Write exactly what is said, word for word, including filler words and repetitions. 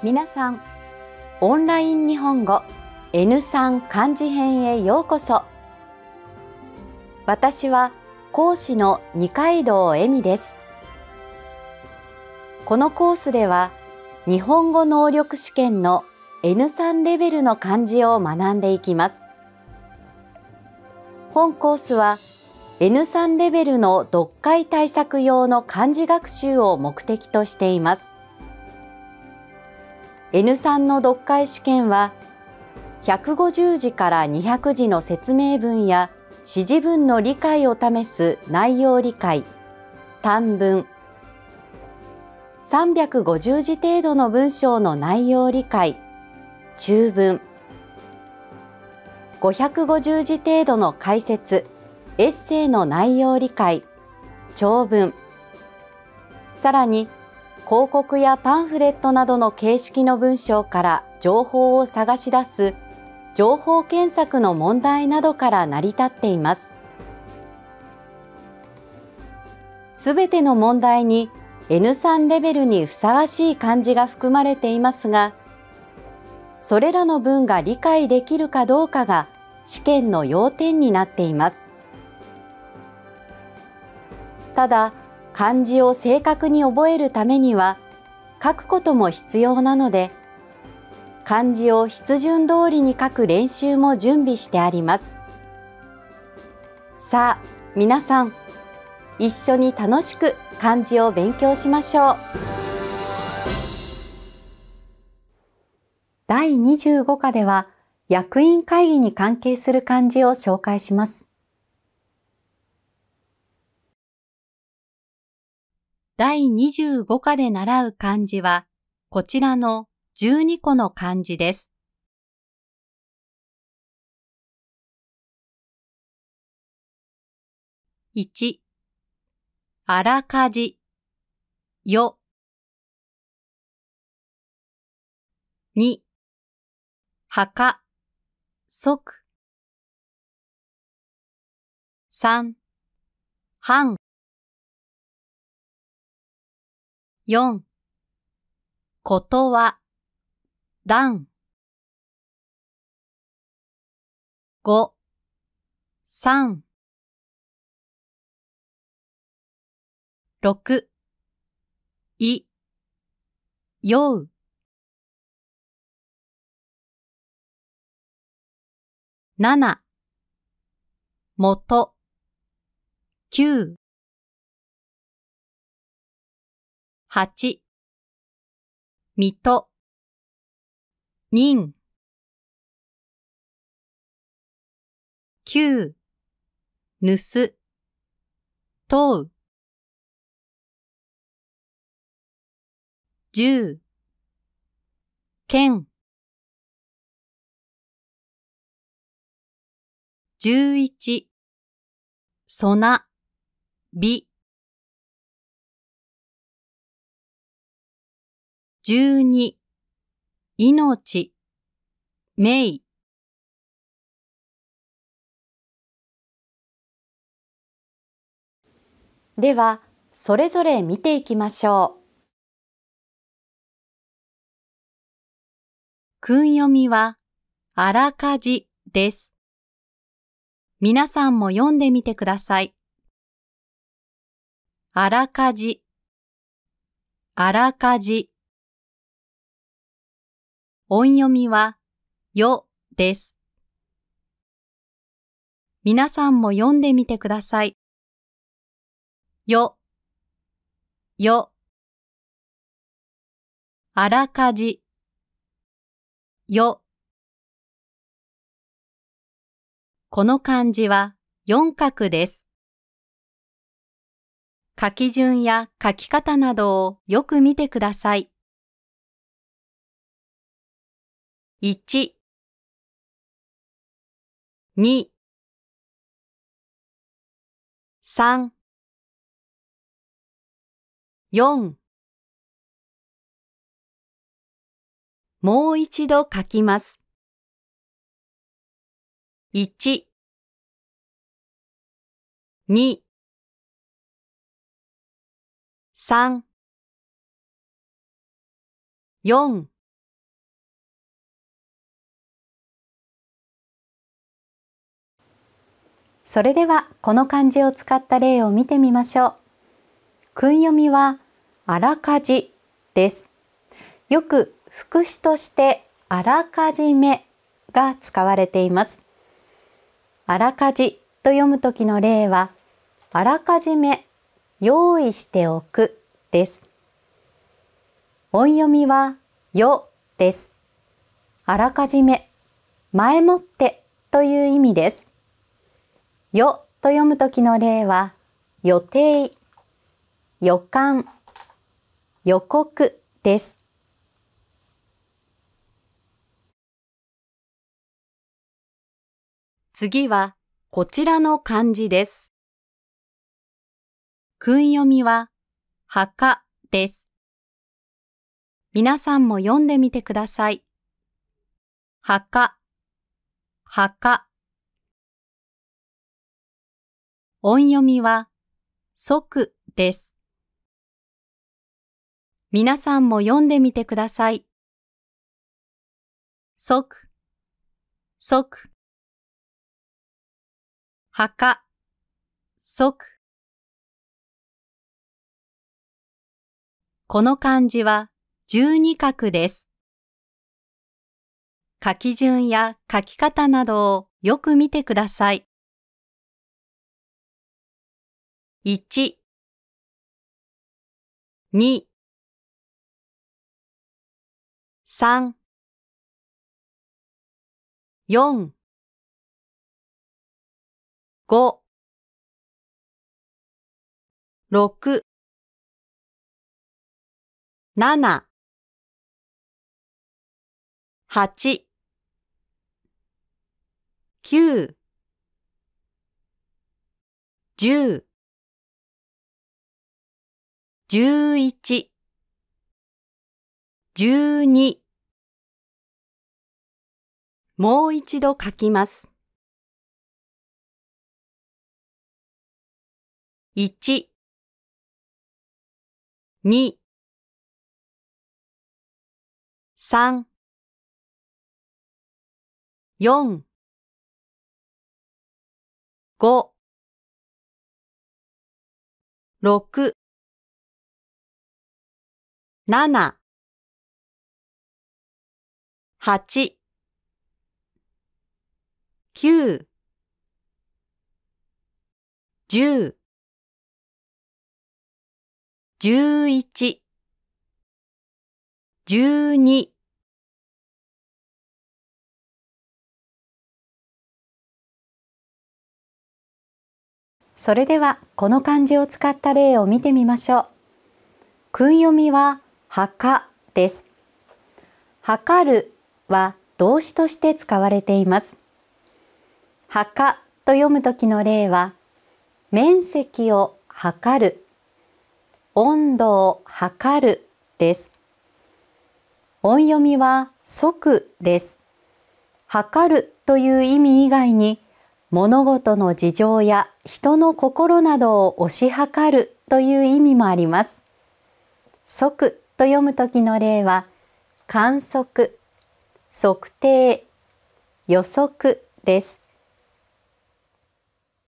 皆さん、オンライン日本語 エヌスリー 漢字編へようこそ。私は講師の二階堂恵美です。このコースでは日本語能力試験の エヌスリー レベルの漢字を学んでいきます。本コースは エヌスリー レベルの読解対策用の漢字学習を目的としています。エヌスリー の読解試験はひゃくごじゅうじからにひゃくじの説明文や指示文の理解を試す内容理解、短文、さんびゃくごじゅうじ程度の文章の内容理解、中文、ごひゃくごじゅうじ程度の解説、エッセイの内容理解、長文、さらに広告やパンフレットなどの形式の文章から情報を探し出す情報検索の問題などから成り立っています。すべての問題に エヌスリー レベルにふさわしい漢字が含まれていますが、それらの文が理解できるかどうかが試験の要点になっています。ただ、漢字を正確に覚えるためには書くことも必要なので、漢字を筆順通りに書く練習も準備してあります。さあ、皆さん、一緒に楽しく漢字を勉強しましょう。だいにじゅうご課では役員会議に関係する漢字を紹介します。だいにじゅうご課で習う漢字は、こちらのじゅうに個の漢字です。いち、あらかじ、よ。に、はか、即。さん、はん。よん、ことは、段。ご、三。六、い、よう。七、もと。九。八、みと、にん。きゅう、ぬす、とう。じゅう、けん。じゅういち、そな、び。じゅうに、いのち、めい。では、それぞれ見ていきましょう。訓読みは、あらかじです。皆さんも読んでみてください。あらかじ、あらかじ。音読みは、よです。皆さんも読んでみてください。よ、よ。あらかじ、よ。この漢字は、よん画です。書き順や書き方などをよく見てください。いち、に、さん、よん。もう一度書きます。いち、に、さん、よん。それではこの漢字を使った例を見てみましょう。訓読みはあらかじです。よく副詞としてあらかじめが使われています。あらかじと読むときの例はあらかじめ用意しておくです。音読みはよです。あらかじめ、前もってという意味です。よと読むときの例は予定、予感、予告です。次はこちらの漢字です。訓読みは墓です。皆さんも読んでみてください。墓、墓。音読みは即です。皆さんも読んでみてください。即、即。墓、即。この漢字は十二画です。書き順や書き方などをよく見てください。一、二、三、四、五、六、七、八、九、十、十一、十二。もう一度書きます。一、二、三、四、五、六、七、八、九、十、十一、十二。それではこの漢字を使った例を見てみましょう。訓読みは墓です。測るは動詞として使われています。墓と読むときの例は面積を測る、温度を測るです。音読みは即です。測るという意味以外に物事の事情や人の心などを推し量るという意味もあります。即と読むときの例は観測、測定、予測です。